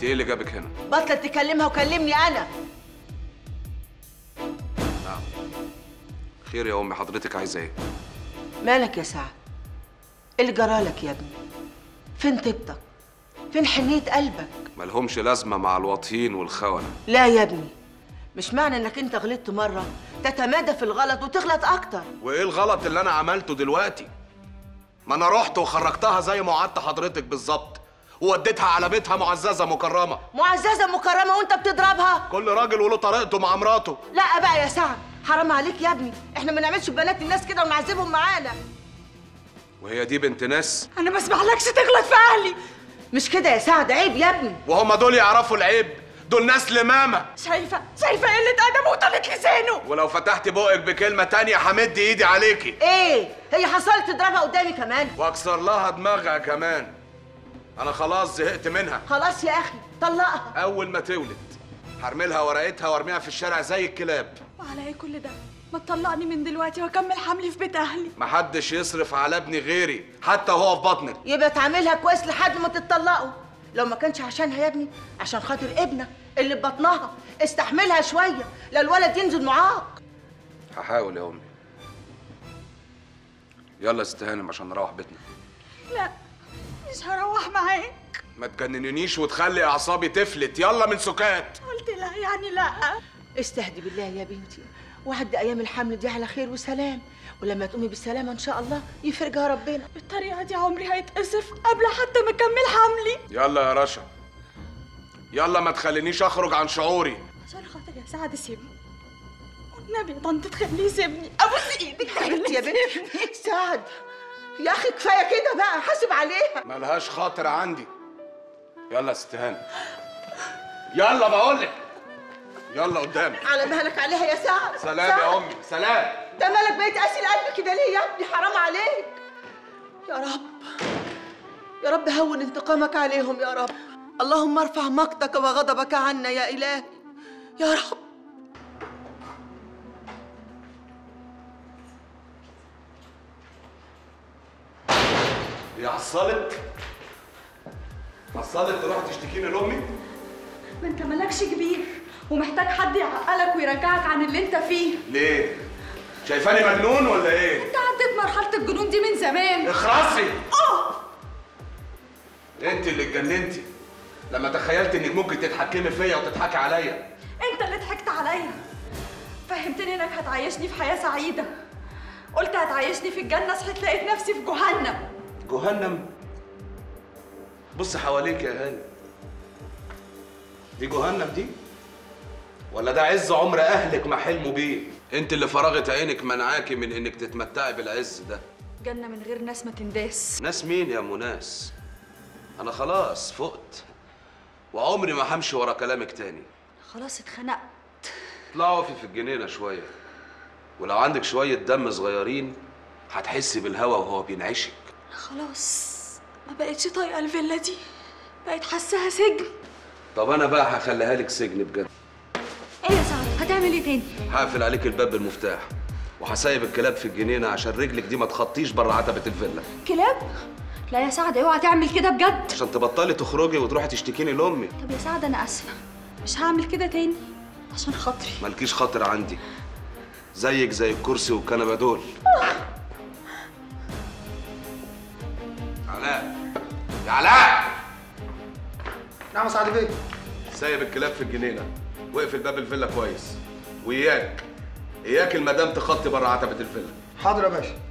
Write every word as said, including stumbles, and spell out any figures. انت ايه اللي جابك هنا؟ بطلت تكلمها وكلمني انا. نعم. خير يا امي، حضرتك عايزه ايه؟ مالك يا سعد؟ ايه اللي جرالك يا ابني؟ فين طيبتك؟ فين حنيه قلبك؟ مالهمش لازمه مع الواطيين والخونه. لا يا ابني، مش معنى انك انت غلطت مره تتمادى في الغلط وتغلط اكتر. وايه الغلط اللي انا عملته دلوقتي؟ ما انا رحت وخرجتها زي ما وعدت حضرتك بالظبط، ووديتها على بيتها معززه مكرمه. معززه مكرمه وانت بتضربها؟ كل راجل وله طريقته مع مراته. لا بقى يا سعد، حرام عليك يا ابني، احنا ما نعملش ببنات الناس كده ونعذبهم معانا. وهي دي بنت ناس؟ انا ما اسمحلكش تغلط في اهلي. مش كده يا سعد، عيب يا ابني. وهم دول يعرفوا العيب؟ دول ناس لمامه. شايفه شايفه قله ادب وطلت لسانه. ولو فتحتي بقك بكلمه تانية همد ايدي عليكي. ايه؟ هي حصلت تضربها قدامي كمان؟ واكسر لها دماغها كمان. انا خلاص زهقت منها. خلاص يا اخي طلقها. اول ما تولد هرمي لها ورقتها وارميها في الشارع زي الكلاب. وعلى ايه كل ده؟ ما تطلقني من دلوقتي واكمل حملي في بيت اهلي. محدش يصرف على ابني غيري حتى وهو في بطنك. يبقى تعاملها كويس لحد ما تتطلقوا. لو ما كانش عشانها يا ابني، عشان خاطر ابنك اللي في بطنها. استحملها شويه، لا الولد ينزل معاك. هحاول يا امي. يلا استهانم عشان نروح بيتنا. لا مش هروح معاك. ما تجننينيش وتخلي اعصابي تفلت. يلا من سكات. قلت لا يعني لا. استهدي بالله يا بنتي، وعدي ايام الحمل دي على خير وسلام، ولما تقومي بالسلامه ان شاء الله يفرجها ربنا. بالطريقه دي عمري هيتقصف قبل حتى ما اكمل حملي. يلا يا رشا، يلا ما تخلينيش اخرج عن شعوري. عشان خاطر يا سعد سيبني، والنبي يا طنط تخليه يسيبني. ابوس ايدك حبيبتي يا بنتي. سعد يا اخي كفايه كده بقى، حاسب عليها. مالهاش خاطر عندي. يلا استهانه، يلا بقولك، يلا قدامي. على مهلك عليها يا سعد. سلام سعد. يا امي سلام. ده مالك بقيت قاسي القلب كده ليه يا ابني؟ حرام عليك. يا رب يا رب هون انتقامك عليهم يا رب. اللهم ارفع مقتك وغضبك عنا يا الهي يا رب. هي عصلت عصلت تروح تشتكيني لامي؟ ما انت مالكش كبير ومحتاج حد يعقلك ويرجعك عن اللي انت فيه. ليه؟ شايفاني مجنون ولا ايه؟ انت عديت مرحلة الجنون دي من زمان. اخرسي. اه. انت اللي اتجننتي لما تخيلت انك ممكن تتحكمي فيا وتضحكي عليا. انت اللي ضحكت عليا. فهمتني انك هتعيشني في حياة سعيدة. قلت هتعيشني في الجنة، صحيت لقيت نفسي في جهنم. جهنم؟ بص حواليك يا هاني. دي جهنم دي؟ ولا ده عز عمر اهلك ما حلموا بيه؟ انت اللي فراغت عينك منعاكي من انك تتمتعي بالعز ده. جنه من غير ناس ما تنداس. ناس مين يا مناس؟ انا خلاص فقت وعمري ما همشي ورا كلامك تاني. خلاص اتخنقت. اطلعي اقفي في الجنينه شويه، ولو عندك شويه دم صغيرين هتحسي بالهوا وهو بينعشك. خلاص ما بقتش طايقه الفيلا دي، بقت حاساها سجن. طب انا بقى هخليها لك سجن بجد. ايه يا سعد؟ هتعمل ايه تاني؟ هقفل عليك الباب بالمفتاح، وهسايب الكلاب في الجنينه عشان رجلك دي ما تخطيش بره عتبه الفيلا. كلاب؟ لا يا سعد اوعى تعمل كده بجد. عشان تبطلي تخرجي وتروحي تشتكيني لامي. طب يا سعد انا اسفه، مش هعمل كده تاني عشان خاطري. مالكيش خاطر عندي، زيك زي الكرسي والكنبه دول. علاء يا علاء. نعم يا سعد بيه. سايب الكلاب في الجنينه، واقفل باب الفيلا كويس، وإياك إياك المدام تخطي بره عتبة الفيلا. حاضر يا باشا.